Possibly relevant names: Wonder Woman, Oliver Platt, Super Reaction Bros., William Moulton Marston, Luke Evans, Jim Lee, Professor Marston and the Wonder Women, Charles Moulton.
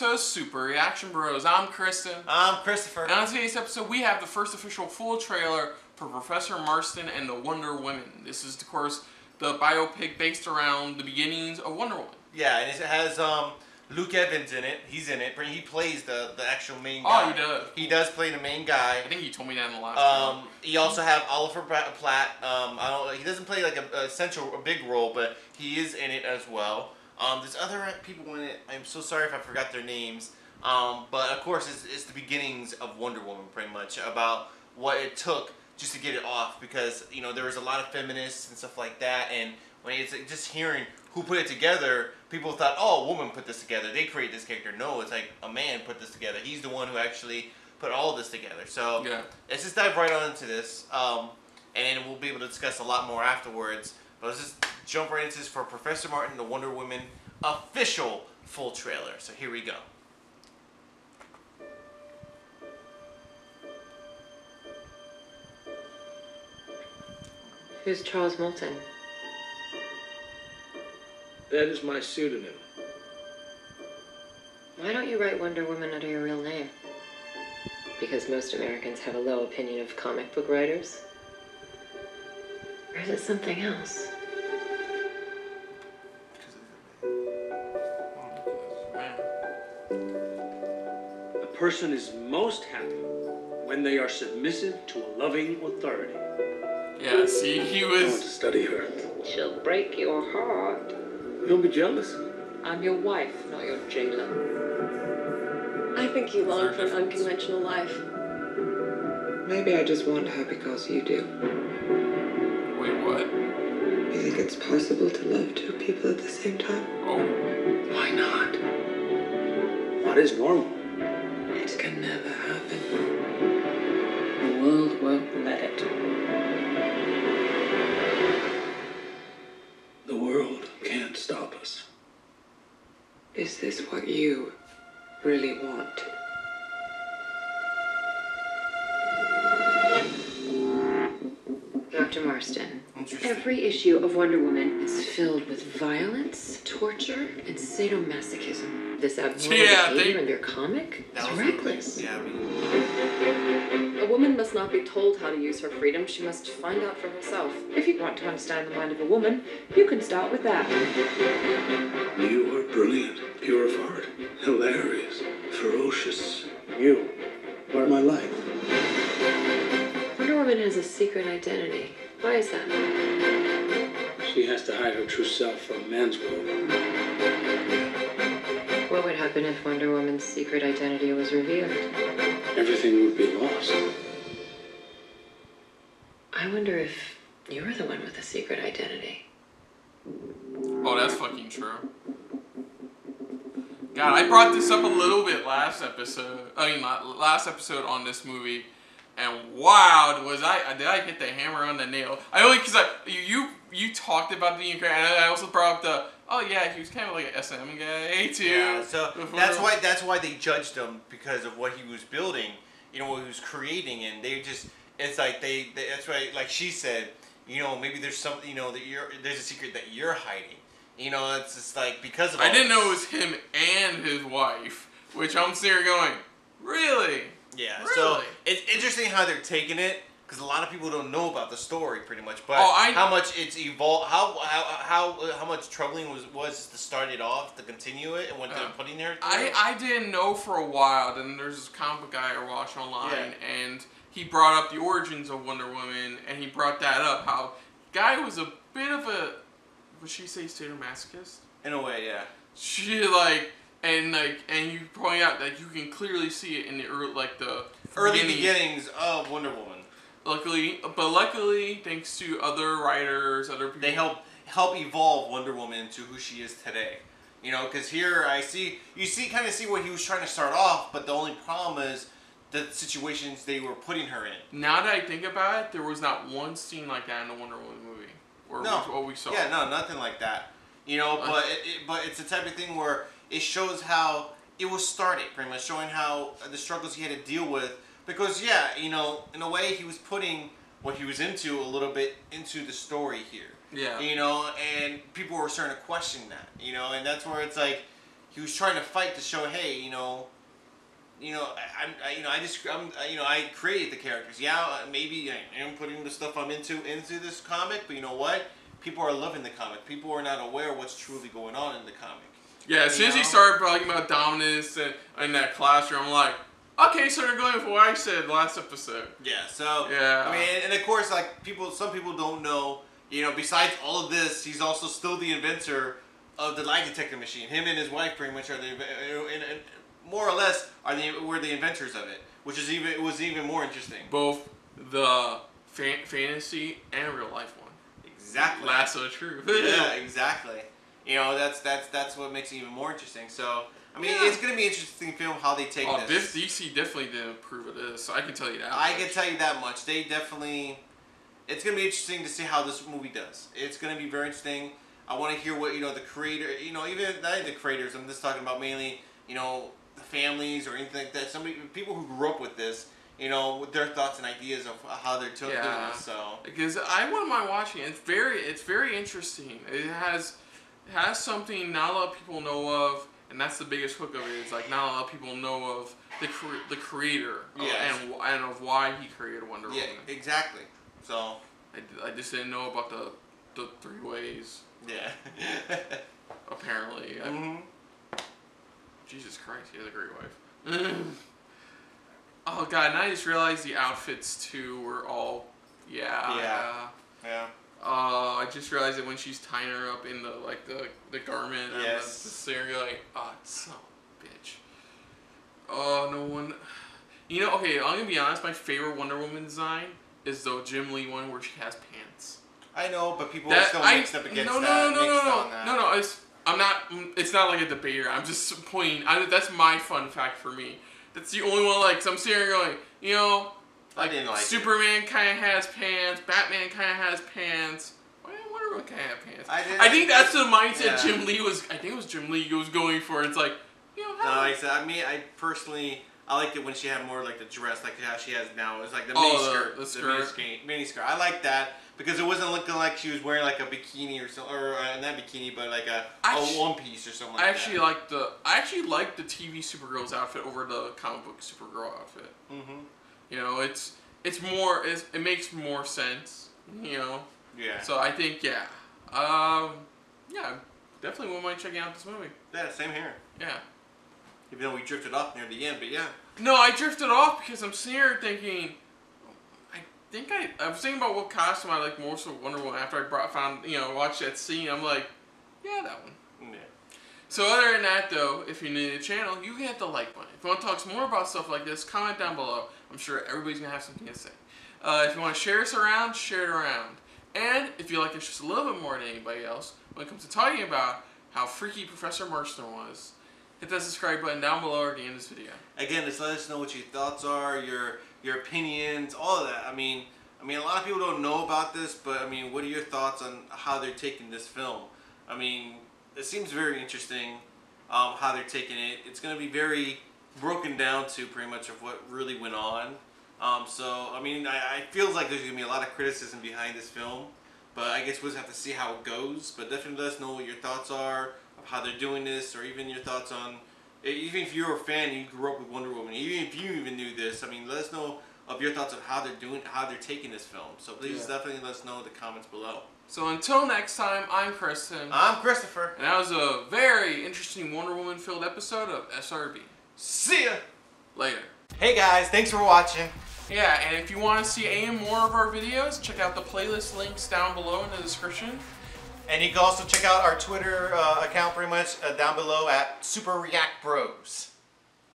episode of Super Reaction Bros. I'm Kristen. I'm Christopher. And on today's episode, we have the first official full trailer for Professor Marston and the Wonder Women. This is, of course, the biopic based around the beginnings of Wonder Woman. Yeah, and it has Luke Evans in it. He's in it. He plays the actual main guy. Oh, he does. He does play the main guy. I think you told me that in the last one. You also have Oliver Platt. He doesn't play like a big role, but he is in it as well. There's other people in it. I'm so sorry if I forgot their names. But of course, it's the beginnings of Wonder Woman, pretty much, about what it took just to get it off, because there was a lot of feminists and stuff like that, and when it's just hearing who put it together, people thought, oh, a woman put this together, they created this character. No, it's like a man put this together. He's the one who actually put all this together. So yeah, let's just dive right on into this, and we'll be able to discuss a lot more afterwards. But let's just jump right into this for Professor Marston, the Wonder Woman official full trailer. So here we go. Who's Charles Moulton? That is my pseudonym. Why don't you write Wonder Woman under your real name? Because most Americans have a low opinion of comic book writers? Or is it something else? A person is most happy when they are submissive to a loving authority. Yeah, see, he was... I want to study her. She'll break your heart. You'll be jealous. I'm your wife, not your jailer. I think you long for an unconventional life. Maybe I just want her because you do. You think it's possible to love two people at the same time? Oh, why not? What is normal? It can never happen. The world won't let it. The world can't stop us. Is this what you really want? Dr. Marston, every issue of Wonder Woman is filled with violence, torture, and sadomasochism. This abnormal behavior in their comic is reckless. Yeah, a woman must not be told how to use her freedom. She must find out for herself. If you want to understand the mind of a woman, you can start with that. You are brilliant, purified, hilarious, ferocious. You are my life. Wonder Woman has a secret identity. Why is that? She has to hide her true self from man's world. What would happen if Wonder Woman's secret identity was revealed? Everything would be lost. I wonder if you're the one with a secret identity. Oh, that's fucking true. God, I brought this up a little bit last episode. I mean, last episode on this movie. And wow, did I hit the hammer on the nail? You talked about the Ukraine, and I also brought up the he was kind of like an SM guy too. Yeah, so that's why they judged him, because of what he was building, what he was creating, and they just that's why, like she said, maybe there's something that there's a secret that you're hiding, it's just like because of. I didn't know it was him and his wife, which I'm sitting here going, really. Yeah, really? So it's interesting how they're taking it, because a lot of people don't know about the story, pretty much. But how much it's evolved, how much troubling was to start it off, to continue it, and what they're putting there. I didn't know for a while. Then there's this comic guy I watched online, and he brought up the origins of Wonder Woman, and he brought that up. How guy was a bit of a, would she say, sadomasochist? In a way, yeah. She like. And you point out that you can clearly see it in the early beginnings of Wonder Woman. Luckily, thanks to other writers, other people, they help evolve Wonder Woman into who she is today. Because here you kind of see what he was trying to start off, but the only problem is the situations they were putting her in. Now that I think about it, there was not one scene like that in the Wonder Woman movie, or what we saw. Yeah, no, nothing like that. But it's the type of thing where. It shows how it was started, pretty much, showing how the struggles he had to deal with. Because, in a way, he was putting what he was into a little bit into the story here. Yeah. And people were starting to question that, and that's where it's like, he was trying to fight to show, hey, I created the characters. Yeah, maybe I am putting the stuff I'm into this comic, but you know what? People are loving the comic. People are not aware what's truly going on in the comic. Yeah, as soon as he started talking about dominance and in that classroom, I'm like, okay, so they're going for what I said last episode. Yeah, so yeah, I mean, and of course, like some people don't know, besides all of this, he's also still the inventor of the lie detector machine. Him and his wife pretty much are the more or less were the inventors of it, which is even was more interesting. Both the fantasy and real life one. Exactly. Lasso of truth. Yeah, exactly. That's what makes it even more interesting. So I mean, it's gonna be an interesting film how they take this. DC definitely didn't approve of this. So I can tell you that. I can tell you that much. They definitely. It's gonna be interesting to see how this movie does. It's gonna be very interesting. I want to hear what the creator. Even not the creators. I'm just talking about mainly. The families or anything like that. People who grew up with this, their thoughts and ideas of how they're doing this. So because I wouldn't mind watching it. It's very interesting. It has something not a lot of people know of, and that's the biggest hook of it. It's like not a lot of people know of the creator and of why he created Wonder Woman. Yeah, exactly. So I just didn't know about the 3 ways. Yeah. Apparently. Mm-hmm. Jesus Christ, he has a great wife. Oh God, and I just realized the outfits too were all, yeah. I just realized that when she's tying her up in the garment, and you're like, oh, son of a bitch. Oh, no one. Okay, I'm gonna be honest. My favorite Wonder Woman design is the Jim Lee one where she has pants. I know, but people are still mixed up against that. No. I'm not. It's not like a debater. I'm just pointing. That's my fun fact for me. That's the only one. Like, so I'm sitting here going, I didn't like Superman kind of has pants. Batman kind of has pants. Why didn't Wonder Woman kind of have pants? I think that's the mindset Jim Lee was. I think it was Jim Lee was going for. It's like, I personally, I liked it when she had more like the dress, like how she has now. It's like the mini skirt. I like that. Because it wasn't looking like she was wearing like a bikini or something, or not bikini, but like a one piece or something like that. I actually like the TV Supergirl's outfit over the comic book Supergirl outfit. Mm-hmm. It makes more sense. Yeah. So I think definitely wouldn't mind checking out this movie. Yeah, same here. Yeah. Even though we drifted off near the end, but yeah. No, I drifted off because I'm sitting here thinking. I was thinking about what costume I like most of Wonder Woman after I watched that scene. I'm like, yeah, that one. Yeah. So other than that, though, if you're new to the channel, you can hit the like button. If you want to talk some more about stuff like this, comment down below. I'm sure everybody's going to have something to say. If you want to share this around, share it around. And if you like us just a little bit more than anybody else, when it comes to talking about how freaky Professor Marston was, hit that subscribe button down below or at the end of this video. Again, just let us know what your thoughts are, your opinions, all of that. I mean, a lot of people don't know about this, but I mean, what are your thoughts on how they're taking this film? I mean, it seems very interesting how they're taking it. It's going to be very broken down to pretty much of what really went on. So, I mean, I feel like there's going to be a lot of criticism behind this film, but I guess we'll just have to see how it goes. But definitely let us know what your thoughts are of how they're doing this, or even your thoughts on, even if you're a fan and you grew up with Wonder Woman, even if you even knew this, I mean, let us know of your thoughts on how they're taking this film. So please definitely let us know in the comments below. So until next time, I'm Kristen. I'm Christopher. And that was a very interesting Wonder Woman filled episode of SRB. See ya! Later. Hey guys, thanks for watching. Yeah, and if you want to see any more of our videos, check out the playlist links down below in the description. And you can also check out our Twitter account pretty much down below at Super React Bros.